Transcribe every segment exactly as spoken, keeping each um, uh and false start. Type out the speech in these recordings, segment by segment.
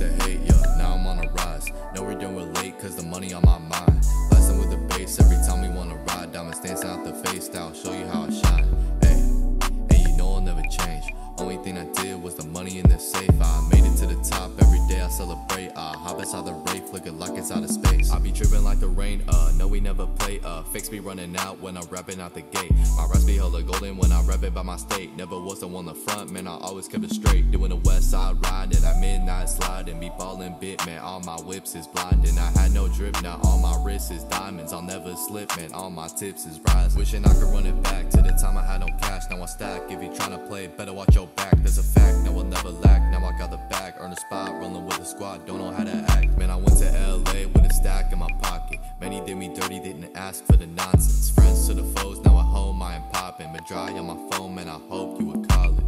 used to hate, yeah, now I'm on a rise. No, we're doing late, cause the money on my mind. Blasting with the bass every time we wanna ride. Diamonds dancing out the face, now I'll show you how I shine. Hey, and you know I'll never change. Only thing I did was the money in the safe. I made it to the top, every day I celebrate. I hop inside the Wraith, looking like it's out of space. I be dripping like the rain, uh, no we never play. Uh, fakes be running out when I'm rapping out the gate. My raps be hella golden when I rap it by my state. Never was the one on the front, man, I always kept it straight. Doing the west side ride, and I midnight slide. And be ballin' bit, man, all my whips is blinding. I had no drip, now all my wrists is diamonds. I'll never slip, man, all my tips is rise. Wishing I could run it back to the time I had no cash. Now I stack, if you tryna play, better watch your back. There's a fact, now I'll never lack. Now I got the bag, earn a spot, rollin' with the squad, don't know how to act. Man, I went to L A with a stack in my pocket. Many did me dirty, didn't ask for the nonsense. Friends to the foes, now at home I am poppin'. But dry on my phone, man, I hope you would call it.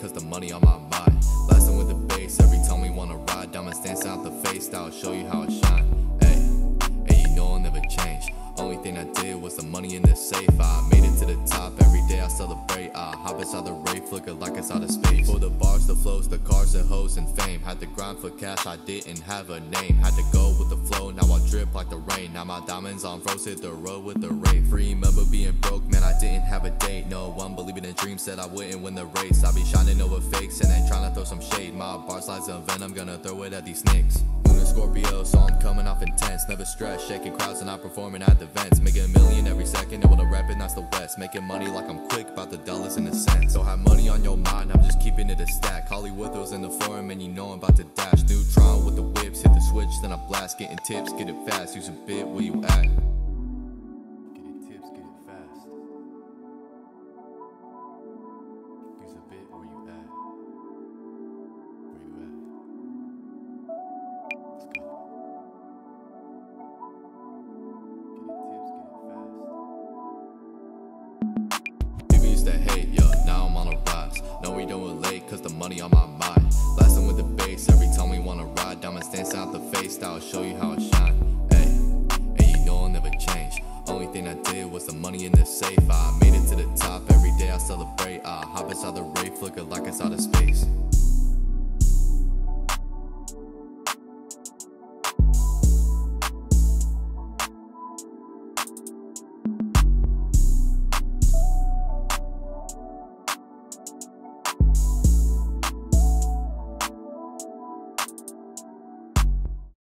Cause the money on my mind. Blasting with the bass every time we wanna ride. Diamonds dancing out the face, now I'll show you how I shine. Hey, and you know I'll never change. Only thing I did was the money in the safe. I made it to the top, every day I celebrate. I hop inside the Wraith, looking like it's out of space. For the bars, the flows, the cars, the hoes, and fame. Had to grind for cash, I didn't have a name. Had to go with the flow, now I drip like the rain. Now my diamonds on froze, hit the road with the Wraith. Remember being broke, man, I didn't have a date. No one believing in dreams, said I wouldn't win the race. I be shining over fakes, and they trying to throw some shade. My bars lies in venom, gonna throw it at these snakes. Scorpio, so I'm coming off intense. Never stressed, shaking crowds and I'm performing at the vents. Making a million every second, and when I'm rapping, that's the West. Making money like I'm quick, about the dollars and the cents. Don't have money on your mind, I'm just keeping it a stack. Hollywood throws in the forum, and you know I'm about to dash. Neutron with the whips, hit the switch, then I blast. Getting tips, get it fast, use a bit where you at. Getting tips, get it fast. Use a bit where you at. Cause the money on my mind. Blasting with the bass every time we wanna ride. Diamonds dancing out the face, now I'll show you how I shine. Hey, and you know I'll never change. Only thing I did was the money in the safe. I made it to the top, every day I celebrate. I hop inside the Wraith, looking like it's out of space.